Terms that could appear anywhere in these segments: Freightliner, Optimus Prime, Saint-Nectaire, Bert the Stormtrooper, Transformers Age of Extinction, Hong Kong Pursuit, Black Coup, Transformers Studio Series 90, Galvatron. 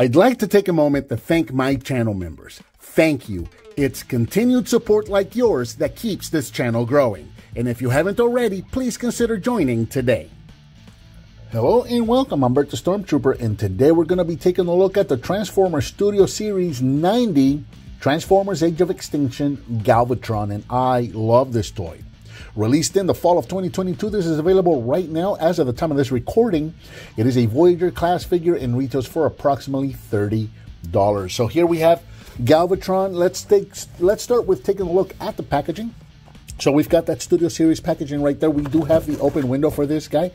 I'd like to take a moment to thank my channel members. Thank you. It's continued support like yours that keeps this channel growing. And if you haven't already, please consider joining today. Hello and welcome, I'm Bert the Stormtrooper, and today we're going to be taking a look at the Transformers Studio Series 90, Transformers Age of Extinction, Galvatron, and I love this toy. Released in the fall of 2022, this is available right now as of the time of this recording. It is a Voyager class figure and retails for approximately $30. So here we have Galvatron. Let's start with taking a look at the packaging. So we've got that Studio Series packaging right there. We do have the open window for this guy.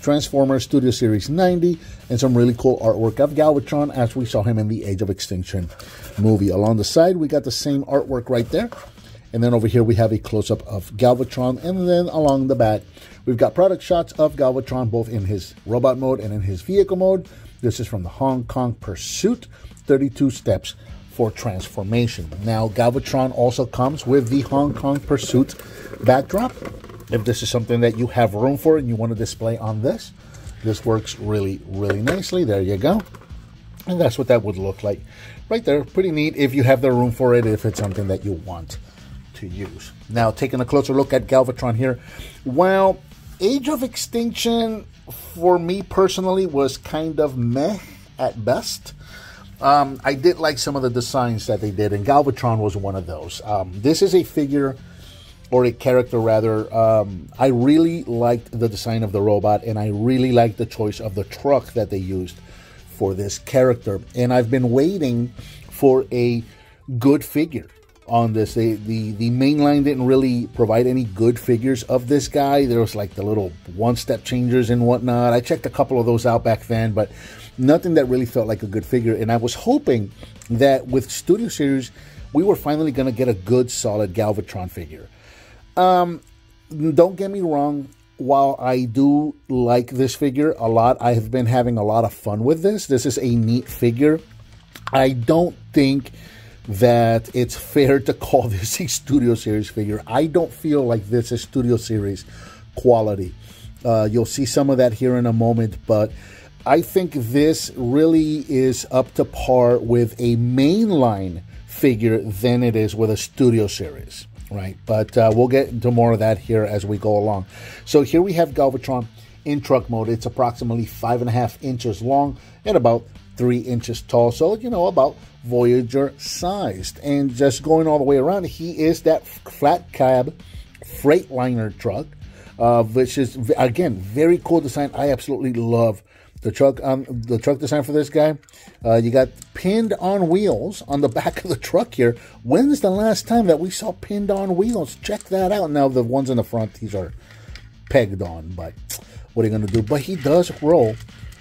Transformers Studio Series 90 and some really cool artwork of Galvatron as we saw him in the Age of Extinction movie. Along the side, we got the same artwork right there. And then over here, we have a close-up of Galvatron. And then along the back, we've got product shots of Galvatron, both in his robot mode and in his vehicle mode. This is from the Hong Kong Pursuit, 32 Steps for Transformation. Now, Galvatron also comes with the Hong Kong Pursuit backdrop. If this is something that you have room for and you want to display on this, this works really, really nicely. There you go. And that's what that would look like right there. Pretty neat if you have the room for it, if it's something that you want to use. Now, taking a closer look at Galvatron here. Well, Age of Extinction, for me personally, was kind of meh at best. I did like some of the designs that they did, and Galvatron was one of those. This is a figure, or a character rather. I really liked the design of the robot, and I really liked the choice of the truck that they used for this character. And I've been waiting for a good figure on this. The main line didn't really provide any good figures of this guy. There was like the little one-step changers and whatnot. I checked a couple of those out back then, but nothing that really felt like a good figure. And I was hoping that with Studio Series, we were finally going to get a good, solid Galvatron figure. Don't get me wrong, while I do like this figure a lot, I have been having a lot of fun with this. This is a neat figure. I don't think that it's fair to call this a Studio Series figure. I don't feel like this is Studio Series quality. You'll see some of that here in a moment, but I think this really is up to par with a mainline figure than it is with a Studio Series, right? But we'll get into more of that here as we go along. So here we have Galvatron in truck mode. It's approximately 5.5 inches long and about 3 inches tall, so you know, about Voyager sized. And just going all the way around, he is that flat cab Freightliner truck, which is again very cool design. I absolutely love the truck design for this guy. You got pinned on wheels on the back of the truck here. When's the last time that we saw pinned on wheels? Check that out. Now the ones in the front, these are pegged on, but what are you gonna do? But he does roll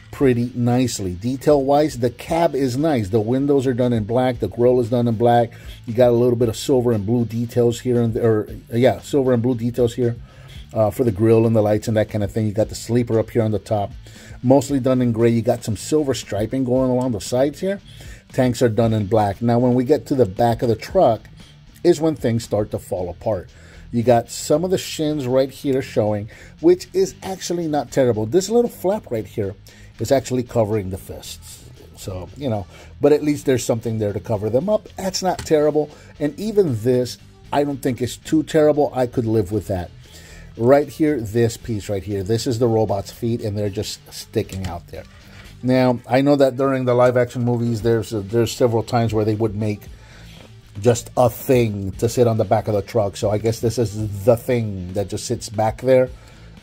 pretty nicely. Detail wise, the cab is nice. The windows are done in black. The grille is done in black. You got a little bit of silver and blue details here, and silver and blue details here for the grille and the lights and that kind of thing. You got the sleeper up here on the top, mostly done in gray. You got some silver striping going along the sides here. Tanks are done in black. Now, when we get to the back of the truck, is when things start to fall apart. You got some of the shins right here showing, which is actually not terrible. This little flap right here is actually covering the fists. So, you know, but at least there's something there to cover them up. That's not terrible. And even this, I don't think is too terrible. I could live with that. Right here, this piece right here, this is the robot's feet, and they're just sticking out there. Now, I know that during the live-action movies, there's several times where they would make just a thing to sit on the back of the truck. So I guess this is the thing that just sits back there.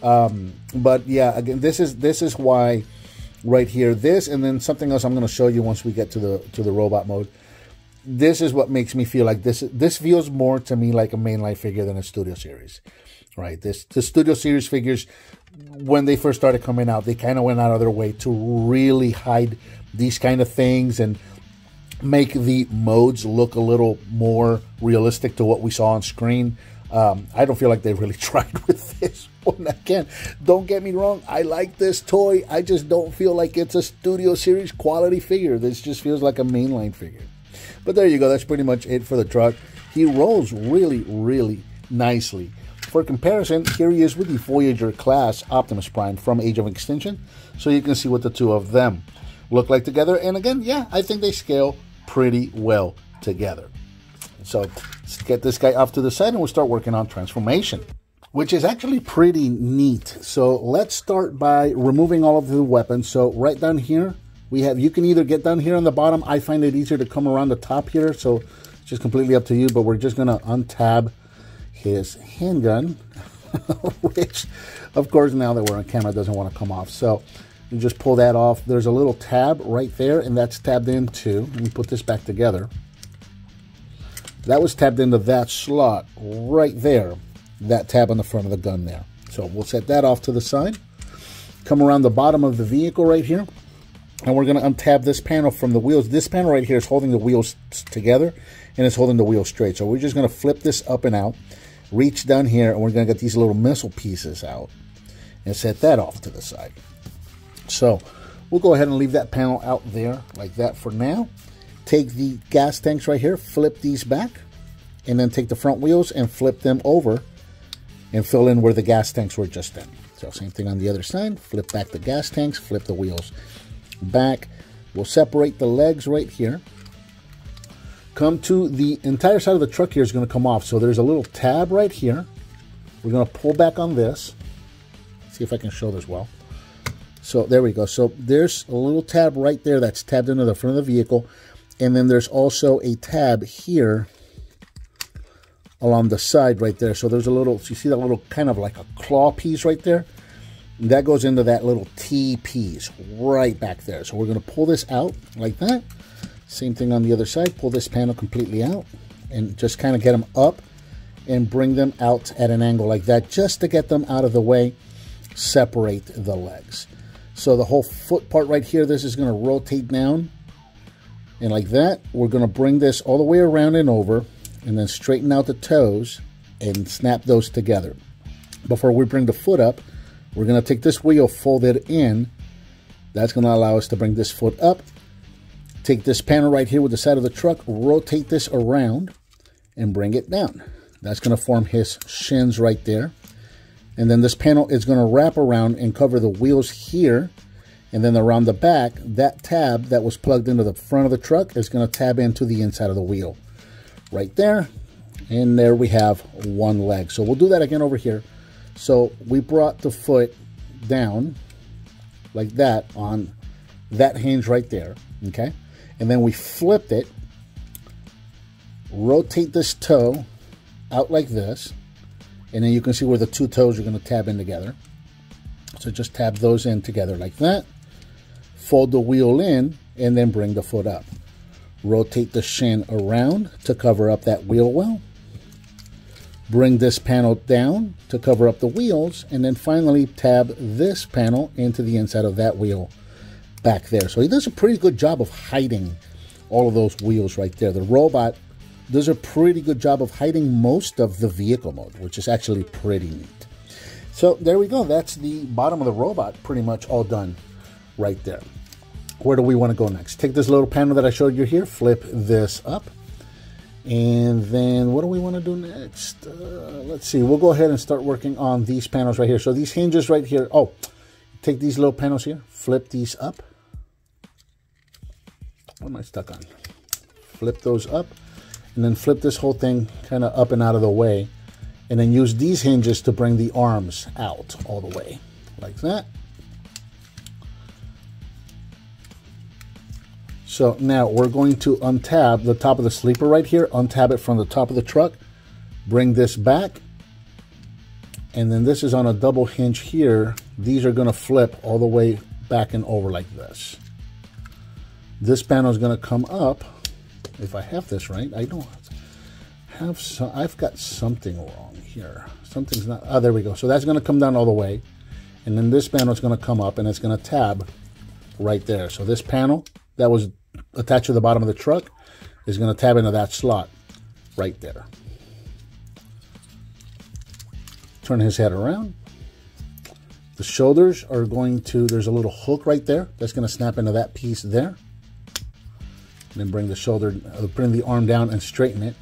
But yeah, again, this is why right here, this, and then something else I'm going to show you once we get to the robot mode. This is what makes me feel like this feels more to me like a mainline figure than a Studio Series, right? The Studio Series figures, when they first started coming out, they kind of went out of their way to really hide these kind of things and make the modes look a little more realistic to what we saw on screen. I don't feel like they really tried with this one. Again, don't get me wrong, I like this toy. I just don't feel like it's a Studio Series quality figure. This just feels like a mainline figure. But there you go. That's pretty much it for the truck. He rolls really, really nicely. For comparison, here he is with the Voyager class Optimus Prime from Age of Extinction, so you can see what the two of them look like together. And again, yeah, I think they scale pretty well together. So let's get this guy off to the side and we'll start working on transformation, which is actually pretty neat. So let's start by removing all of the weapons. So right down here, we have, you can either get down here on the bottom. I find it easier to come around the top here. So it's just completely up to you, but we're just gonna untab his handgun, which of course, now that we're on camera, doesn't want to come off. So you just pull that off. There's a little tab right there and that's tabbed into, let me put this back together. That was tabbed into that slot right there, that tab on the front of the gun there. So we'll set that off to the side, come around the bottom of the vehicle right here, and we're going to untab this panel from the wheels. This panel right here is holding the wheels together and it's holding the wheel straight. So we're just going to flip this up and out, reach down here, and we're going to get these little missile pieces out and set that off to the side. So we'll go ahead and leave that panel out there like that for now. Take the gas tanks right here, flip these back, and then take the front wheels and flip them over and fill in where the gas tanks were just then. So same thing on the other side, flip back the gas tanks, flip the wheels back. We'll separate the legs right here. Come to the entire side of the truck here is going to come off. So there's a little tab right here. We're going to pull back on this. See if I can show this well. So there we go. So there's a little tab right there that's tabbed into the front of the vehicle. And then there's also a tab here along the side right there. So there's a little, so you see that little kind of like a claw piece right there? That goes into that little T piece right back there. So we're going to pull this out like that. Same thing on the other side. Pull this panel completely out and just kind of get them up and bring them out at an angle like that just to get them out of the way. Separate the legs. So the whole foot part right here, this is going to rotate down. And like that, we're going to bring this all the way around and over and then straighten out the toes and snap those together. Before we bring the foot up, we're going to take this wheel, fold it in. That's going to allow us to bring this foot up. Take this panel right here with the side of the truck, rotate this around and bring it down. That's going to form his shins right there. And then this panel is going to wrap around and cover the wheels here. And then around the back, that tab that was plugged into the front of the truck is going to tab into the inside of the wheel right there. And there we have one leg. So we'll do that again over here. So we brought the foot down like that on that hinge right there. Okay. And then we flipped it, rotate this toe out like this. And then you can see where the two toes are going to tab in together. So just tab those in together like that. Fold the wheel in and then bring the foot up. Rotate the shin around to cover up that wheel well. Bring this panel down to cover up the wheels. And then finally tab this panel into the inside of that wheel back there. So he does a pretty good job of hiding all of those wheels right there. The robot does a pretty good job of hiding most of the vehicle mode, which is actually pretty neat. So there we go. That's the bottom of the robot pretty much all done right there. Where do we want to go next? Take this little panel that I showed you here, flip this up. And then what do we want to do next? Let's see. We'll go ahead and start working on these panels right here. So these hinges right here. Oh, take these little panels here, flip these up. What am I stuck on? Flip those up. And then flip this whole thing kind of up and out of the way. And then use these hinges to bring the arms out all the way. Like that. So now we're going to untab the top of the sleeper right here. Untab it from the top of the truck. Bring this back. And then this is on a double hinge here. These are going to flip all the way back and over like this. This panel is going to come up. If I have this right, I don't have some, I've got something wrong here. Something's not, oh, there we go. So that's going to come down all the way. And then this panel is going to come up and it's going to tab right there. So this panel that was attached to the bottom of the truck is going to tab into that slot right there. Turn his head around. The shoulders are going to, there's a little hook right there that's going to snap into that piece there. Then bring the shoulder, bring the arm down and straighten it.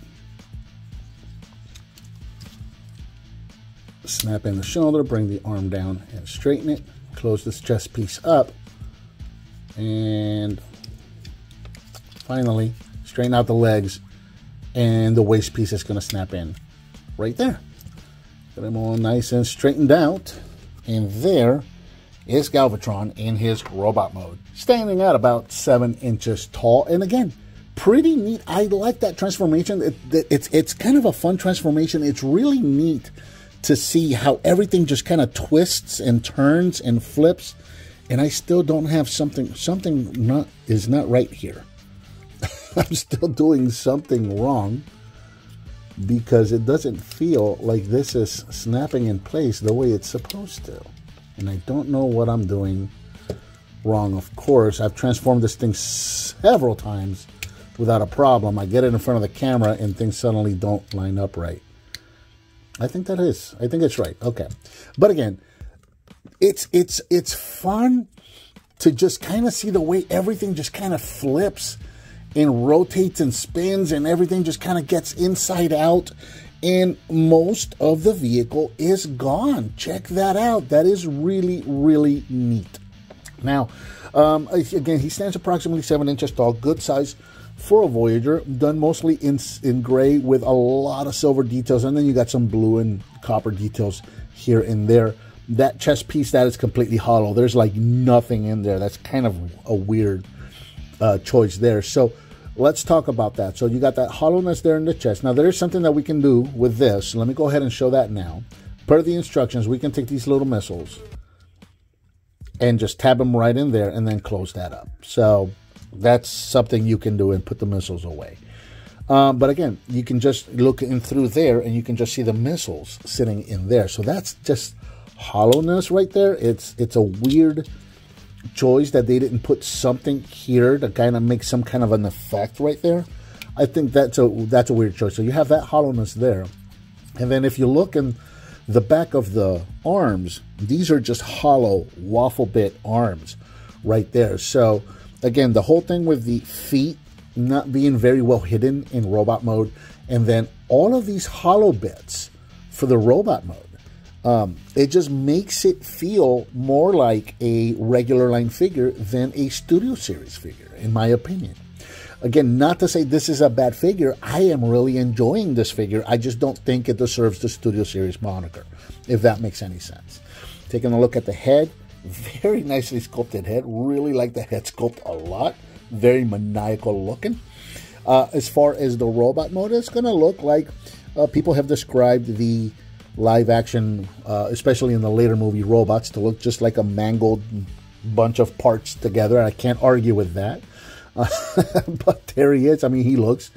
Snap in the shoulder, bring the arm down and straighten it. Close this chest piece up. and finally straighten out the legs, and the waist piece is going to snap in right there. Get them all nice and straightened out, and there is Galvatron in his robot mode, standing at about 7 inches tall. And again, pretty neat. I like that transformation. It's kind of a fun transformation. It's really neat to see how everything just kind of twists and turns and flips. And I still don't have something is not right here. I'm still doing something wrong, because it doesn't feel like this is snapping in place the way it's supposed to. And I don't know what I'm doing wrong, of course. I've transformed this thing several times without a problem. I get it in front of the camera and things suddenly don't line up right. I think it's right. Okay. But again, it's fun to just kind of see the way everything just kind of flips and rotates and spins, and everything just kind of gets inside out. And most of the vehicle is gone. Check that out. That is really, really neat. Now, again, he stands approximately 7 inches tall. Good size for a Voyager. Done mostly in gray with a lot of silver details. And then you got some blue and copper details here and there. That chest piece, that is completely hollow. There's like nothing in there. That's kind of a weird choice there. So let's talk about that. So you got that hollowness there in the chest. Now, there is something that we can do with this. Let me go ahead and show that now. Per the instructions, we can take these little missiles and just tab them right in there and then close that up. So that's something you can do and put the missiles away. But again, you can just look in through there and you can just see the missiles sitting in there. So that's just hollowness right there. It's a weird choice that they didn't put something here to kind of make some kind of an effect right there. I think that's a weird choice. So you have that hollowness there, and then if you look in the back of the arms, these are just hollow waffle bit arms right there. So again, the whole thing with the feet not being very well hidden in robot mode, and then all of these hollow bits for the robot mode. It just makes it feel more like a regular line figure than a Studio Series figure, in my opinion. Again, not to say this is a bad figure. I am really enjoying this figure. I just don't think it deserves the Studio Series moniker, if that makes any sense. Taking a look at the head, very nicely sculpted head. Really like the head sculpt a lot. Very maniacal looking. As far as the robot mode, it's going to look like people have described the live action, especially in the later movie Robots, to look just like a mangled bunch of parts together. I can't argue with that. But there he is. I mean, he looks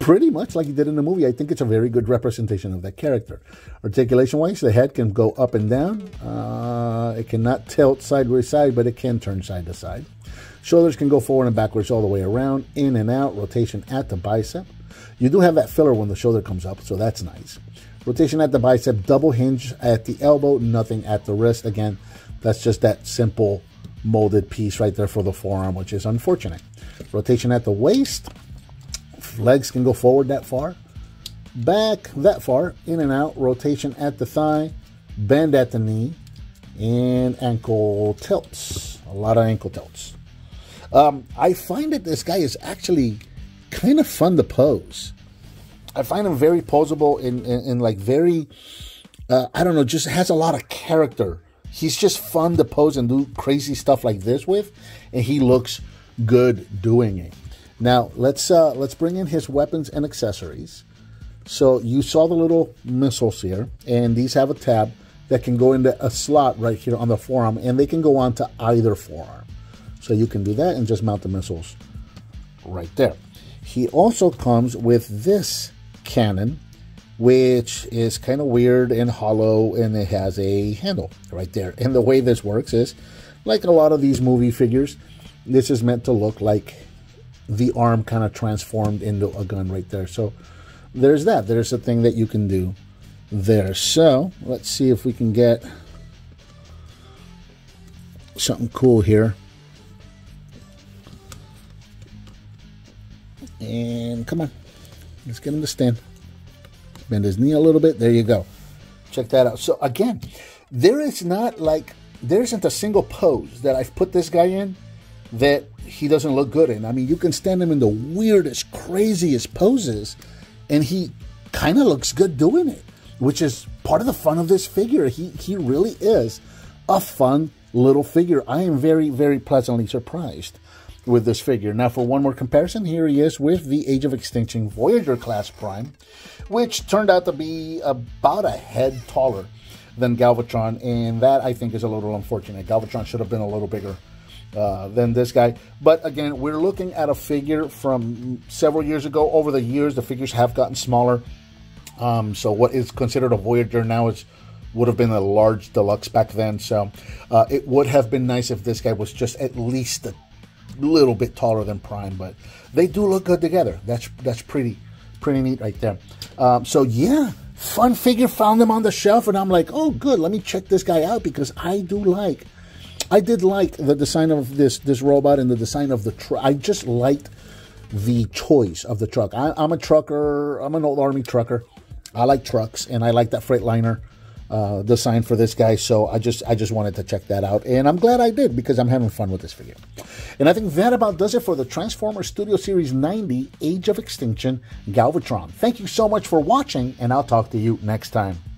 pretty much like he did in the movie. I think it's a very good representation of that character. Articulation-wise, the head can go up and down. It cannot tilt side to side, but it can turn side to side. Shoulders can go forward and backwards all the way around, in and out, rotation at the bicep. You do have that filler when the shoulder comes up, so that's nice. Rotation at the bicep, double hinge at the elbow, nothing at the wrist. Again, that's just that simple molded piece right there for the forearm, which is unfortunate. Rotation at the waist, legs can go forward that far, back that far, in and out, rotation at the thigh, bend at the knee, and ankle tilts, a lot of ankle tilts. I find that this guy is actually kind of fun to pose. I find him very posable and like very, I don't know, just has a lot of character. He's just fun to pose and do crazy stuff like this with, and he looks good doing it. Now, let's bring in his weapons and accessories. So you saw the little missiles here, and these have a tab that can go into a slot right here on the forearm, and they can go onto either forearm. So you can do that and just mount the missiles right there. He also comes with this cannon, which is kind of weird and hollow, and it has a handle right there. And the way this works is, like a lot of these movie figures, this is meant to look like the arm kind of transformed into a gun right there. So there's that. There's a thing that you can do there. So let's see if we can get something cool here. And come on, let's get him to stand. Bend his knee a little bit. There you go. Check that out. So again, there isn't a single pose that I've put this guy in that he doesn't look good in. I mean, you can stand him in the weirdest, craziest poses, and he kind of looks good doing it, which is part of the fun of this figure. He really is a fun little figure. I am very, very pleasantly surprised with this figure. Now, for one more comparison, here he is with the Age of Extinction Voyager class Prime, which turned out to be about a head taller than Galvatron, and that, I think, is a little unfortunate. Galvatron should have been a little bigger than this guy. But again, we're looking at a figure from several years ago. Over the years, the figures have gotten smaller. So what is considered a Voyager now is would have been a large deluxe back then. So it would have been nice if this guy was just at least a little bit taller than Prime, but they do look good together. That's pretty neat right there. So yeah, fun figure. Found them on the shelf, and I'm like, oh good, let me check this guy out, because I did like the design of this robot and the design of the truck. I just liked the choice of the truck. I'm a trucker. I'm an old army trucker. I like trucks, and I like that Freightliner design for this guy. So I just wanted to check that out, and I'm glad I did, because I'm having fun with this figure. And I think that about does it for the Transformers Studio Series 90 Age of Extinction Galvatron. Thank you so much for watching, and I'll talk to you next time.